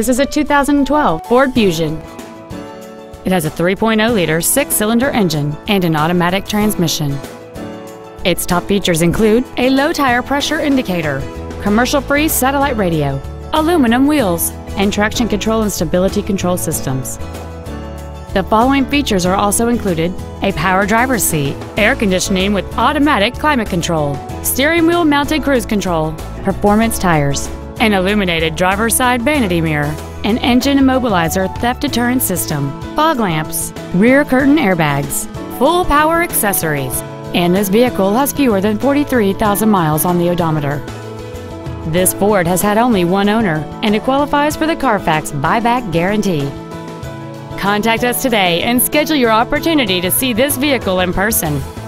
This is a 2012 Ford Fusion. It has a 3.0-liter six-cylinder engine and an automatic transmission. Its top features include a low-tire pressure indicator, commercial-free satellite radio, aluminum wheels, and traction control and stability control systems. The following features are also included: a power driver's seat, air conditioning with automatic climate control, steering wheel mounted cruise control, performance tires, an illuminated driver's side vanity mirror, an engine immobilizer theft deterrent system, fog lamps, rear curtain airbags, full power accessories, and this vehicle has fewer than 43,000 miles on the odometer. This Ford has had only one owner, and it qualifies for the Carfax buyback guarantee. Contact us today and schedule your opportunity to see this vehicle in person.